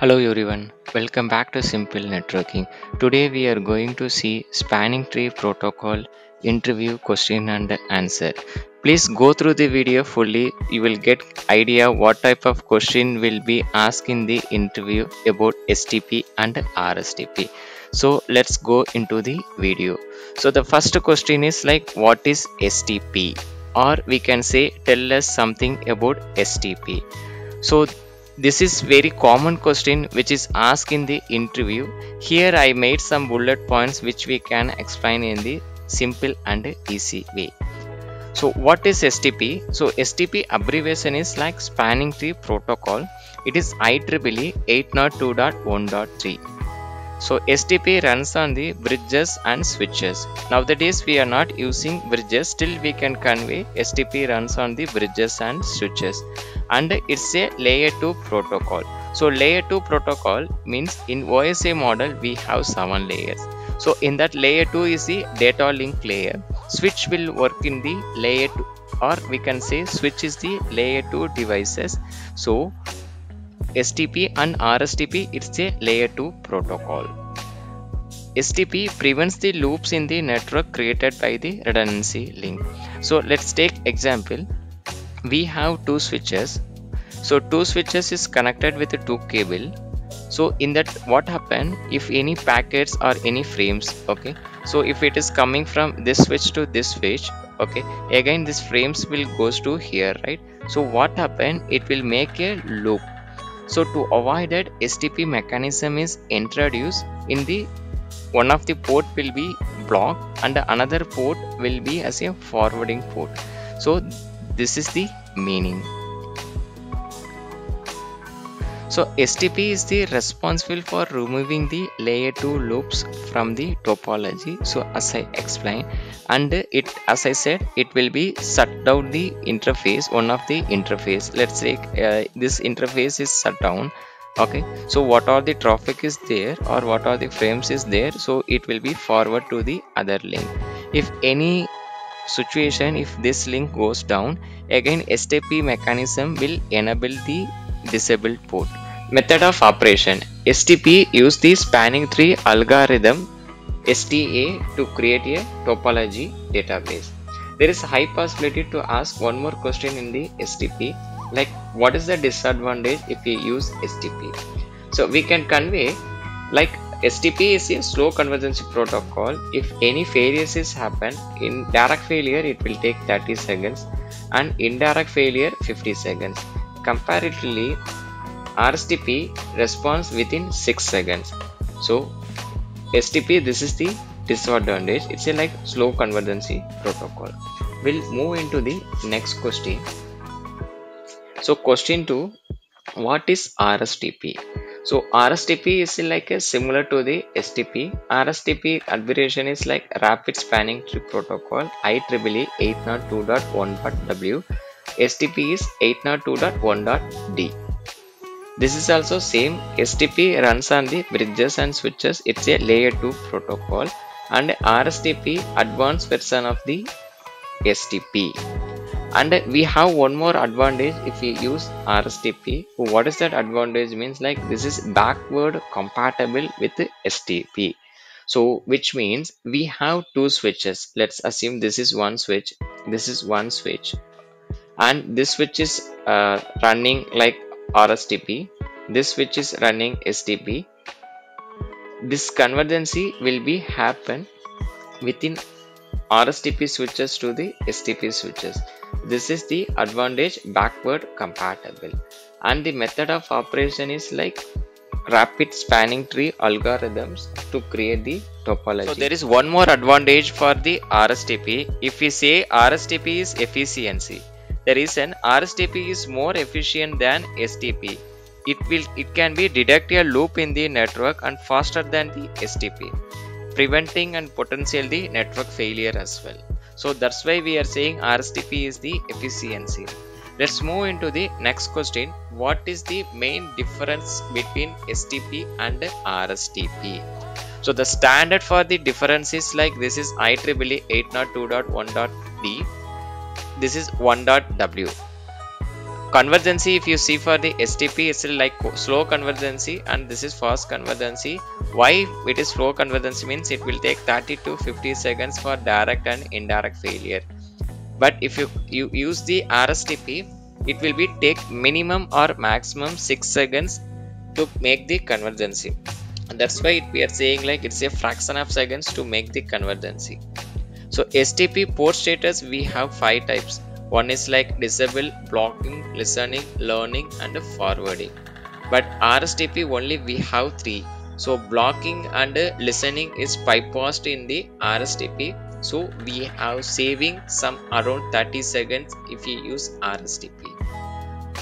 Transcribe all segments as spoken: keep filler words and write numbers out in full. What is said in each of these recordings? Hello everyone, welcome back to Simple Networking. Today we are going to see Spanning Tree Protocol interview question and answer. Please go through the video fully. You will get idea what type of question will be asked in the interview about S T P and R S T P. So let's go into the video. So the first question is like, what is S T P? Or we can say, tell us something about S T P. So this is very common question which is asked in the interview. Here I made some bullet points which we can explain in the simple and easy way. So what is S T P? So S T P abbreviation is like Spanning Tree Protocol. It is I E E E eight oh two dot one dot three. So S T P runs on the bridges and switches. Nowadays we are not using bridges, still we can convey S T P runs on the bridges and switches. And it's a layer two protocol. So layer two protocol means in O S I model we have seven layers. So in that layer two is the data link layer. Switch will work in the layer two, or we can say switch is the layer two devices. So S T P and R S T P, it's a layer two protocol. S T P prevents the loops in the network created by the redundancy link. So let's take example. We have two switches. So two switches is connected with two cable. So in that, what happen if any packets or any frames, okay, so if it is coming from this switch to this switch, okay, again this frames will goes to here, right? So what happen, it will make a loop. So to avoid that, S T P mechanism is introduced in the one of the port will be blocked and another port will be as a forwarding port. So this is the meaning. So S T P is the responsible for removing the layer two loops from the topology. So as I explained, and it, as I said, it will be shut down the interface, one of the interface. Let's say uh, this interface is shut down. Okay, so what are the traffic is there or what are the frames is there, so it will be forward to the other link. If any situation, if this link goes down, again S T P mechanism will enable the disabled port. Method of operation. S T P use the Spanning Tree algorithm S T A to create a topology database. There is high possibility to ask one more question in the S T P, like what is the disadvantage if we use S T P? So we can convey like S T P is a slow convergence protocol. If any failures is happen, in direct failure it will take thirty seconds and indirect failure fifty seconds. Comparatively, R S T P responds within six seconds. So S T P, this is the disadvantage. It's a like slow convergence protocol. We'll move into the next question. So question two, what is R S T P? So R S T P is like a similar to the S T P. R S T P abbreviation is like Rapid Spanning Tree Protocol, I E E E eight oh two dot one dot W. S T P is eight oh two dot one dot D. This is also same. S T P runs on the bridges and switches. It's a layer two protocol, and R S T P advanced version of the S T P. And we have one more advantage if we use R S T P. What is that advantage means, like this is backward compatible with S T P. So which means we have two switches. Let's assume this is one switch, this is one switch, and this switch is uh, running like R S T P, this switch is running S T P. This convergence will be happen within R S T P switches to the S T P switches. This is the advantage, backward compatible. And the method of operation is like Rapid Spanning Tree algorithms to create the topology. So there is one more advantage for the R S T P. If we say R S T P is efficiency, there is an R S T P is more efficient than S T P. It will it can be detect a loop in the network and faster than the S T P, preventing and potentially network failure as well. So that's why we are saying R S T P is the efficiency. Let's move into the next question. What is the main difference between S T P and R S T P? So the standard for the difference is like this is I E E E eight oh two dot one dot D. This is one dot W. Convergency, if you see for the S T P, it's like slow convergency and this is fast convergency. Why it is slow convergency means it will take thirty to fifty seconds for direct and indirect failure. But if you, you use the R S T P, it will be take minimum or maximum six seconds to make the convergency. And that's why it, we are saying like it's a fraction of seconds to make the convergency. So S T P port status, we have five types. One is like disable, blocking, listening, learning and forwarding. But R S T P only we have three. So blocking and listening is bypassed in the R S T P. So we have saving some around thirty seconds if you use R S T P.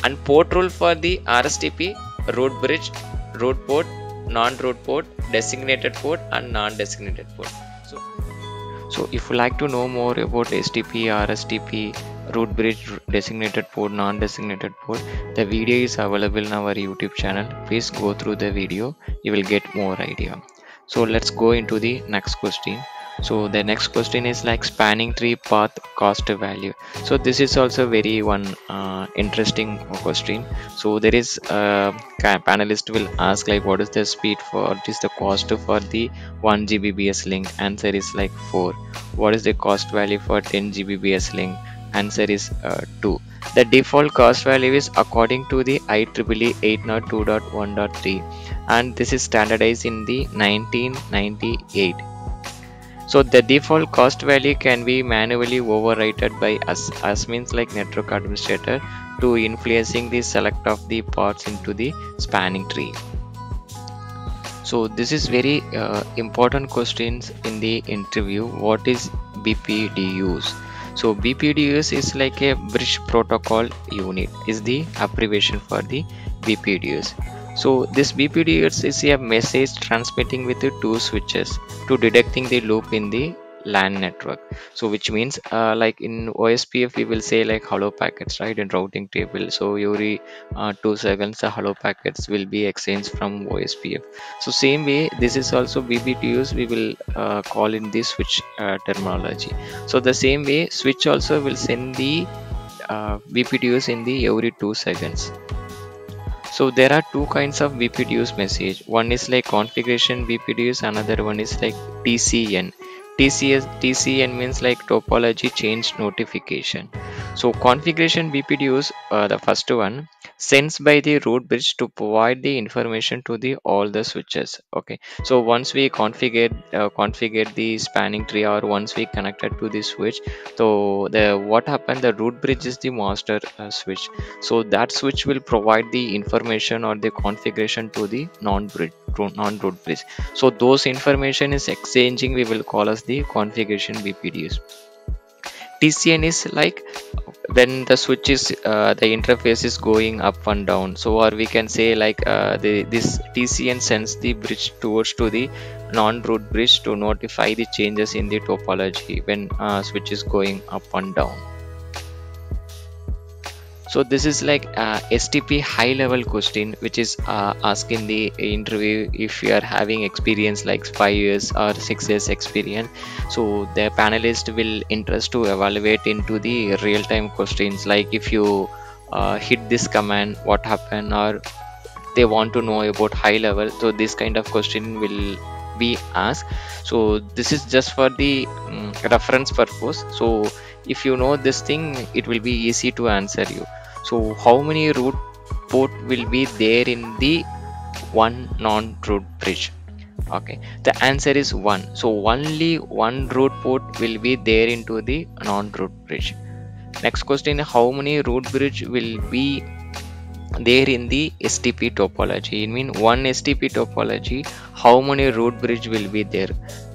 And port rule for the R S T P, route bridge, route port, non-route port, designated port and non-designated port. So, so if you like to know more about S T P, R S T P, route bridge, designated port, non-designated port, the video is available in our YouTube channel. Please go through the video, you will get more idea. So let's go into the next question. So the next question is like spanning tree path cost value. So this is also very one uh, interesting question. So there is a uh, panelist will ask like what is the speed for, what is the cost for the one gigabit per second link? Answer is like four. What is the cost value for ten gigabit per second link? Answer is uh, two. The default cost value is according to the I E E E eight oh two dot one dot three and this is standardized in the nineteen ninety-eight. So the default cost value can be manually overridden by us. Us means like network administrator to influencing the select of the paths into the spanning tree. So this is very uh, important questions in the interview. What is B P D Us? So B P D Us is like a bridge protocol unit, is the abbreviation for the B P D Us. So this B P D Us is a message transmitting with the two switches to detecting the loop in the LAN network. So which means uh, like in O S P F we will say like hello packets, right, in routing table. So every uh, two seconds the hello packets will be exchanged from O S P F. So same way this is also B P D Us, we will uh, call in the switch uh, terminology. So the same way switch also will send the uh, B P D Us in the every two seconds. So there are two kinds of B P D Us message. One is like configuration B P D Us, another one is like T C N. T C S, T C N means like topology change notification. So configuration B P D Us, uh, the first one, sends by the route bridge to provide the information to the all the switches. Okay, so once we configure uh, configure the spanning tree or once we connected to the switch, so the what happened, the route bridge is the master uh, switch. So that switch will provide the information or the configuration to the non-bridge, non-route bridge. So those information is exchanging, we will call as the configuration B P D Us. T C N is like when the switch is uh, the interface is going up and down. So or we can say like uh, the, this T C N sends the bridge towards to the non-route bridge to notify the changes in the topology when uh, switch is going up and down. So this is like uh, S T P high level question which is uh, asked in the interview if you are having experience like five years or six years experience. So the panelist will interest to evaluate into the real time questions like if you uh, hit this command what happened, or they want to know about high level. So this kind of question will be asked. So this is just for the um, reference purpose. So if you know this thing it will be easy to answer you. So how many route port will be there in the one non-route bridge? Okay, the answer is one. So only one route port will be there into the non-route bridge. Next question, how many route bridge will be there in the S T P topology? I mean one S T P topology, how many route bridge will be there?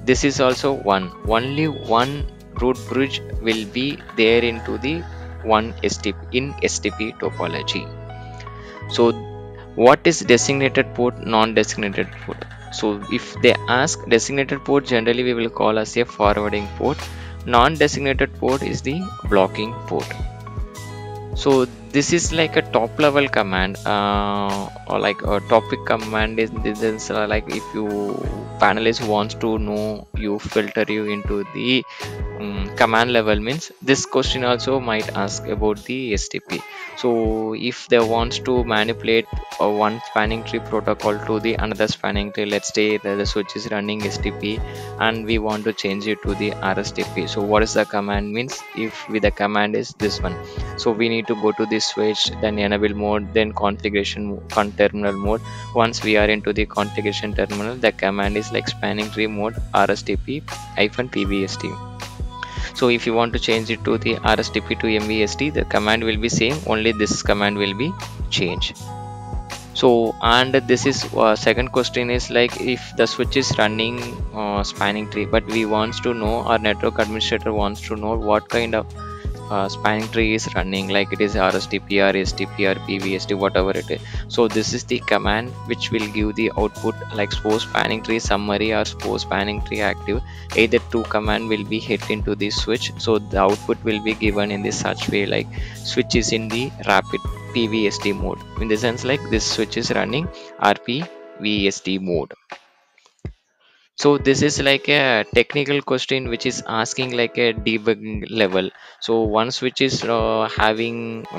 This is also one. Only one route bridge will be there into the one S T P in S T P topology. So what is designated port, non-designated port? So if they ask designated port, generally we will call as a forwarding port. Non-designated port is the blocking port. So this is like a top level command uh, or like a topic command. Is this is like if you panelist wants to know, you filter you into the um, command level means this question also might ask about the S T P. So if they wants to manipulate uh, one spanning tree protocol to the another spanning tree, let's say that the switch is running S T P and we want to change it to the R S T P. So what is the command means, if with the command is this one, so we need to go to this switch, then enable mode, then configuration con terminal mode. Once we are into the configuration terminal, the command is like spanning tree mode R S T P hyphen P V S T. So if you want to change it to the R S T P to M V S T, the command will be same, only this command will be changed. So and this is uh, second question is like, if the switch is running uh, spanning tree, but we wants to know, our network administrator wants to know what kind of Uh, spanning tree is running, like it is R S T P or S T P or P V S T, whatever it is. So this is the command which will give the output like suppose spanning tree summary or suppose spanning tree active. Either two command will be hit into the switch, so the output will be given in this such way like switch is in the rapid P V S T mode, in the sense like this switch is running R P V S T mode. So this is like a technical question which is asking like a debugging level. So once which is uh, having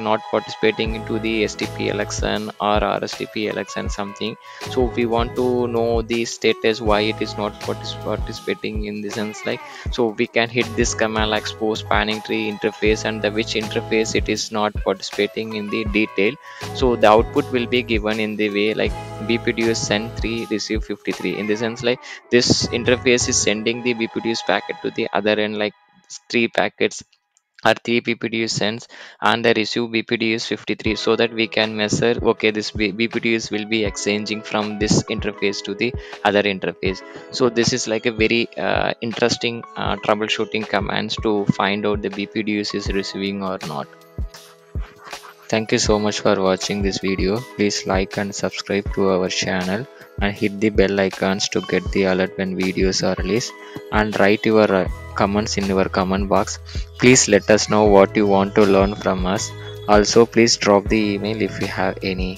not participating into the S T P election or R S T P election something, so we want to know the status why it is not partic participating in the sense like, so we can hit this command like suppose spanning tree interface and the which interface it is not participating in the detail. So the output will be given in the way like B P D U send three receive fifty-three, in the sense like this interface is sending the B P D U's packet to the other end like three packets or three B P D U sends and the receive B P D U is fifty-three, so that we can measure okay this B P D U's will be exchanging from this interface to the other interface. So this is like a very uh, interesting uh, troubleshooting commands to find out the B P D U's is receiving or not. Thank you so much for watching this video. Please like and subscribe to our channel and hit the bell icons to get the alert when videos are released, and write your comments in your comment box. Please let us know what you want to learn from us. Also please drop the email if you have any.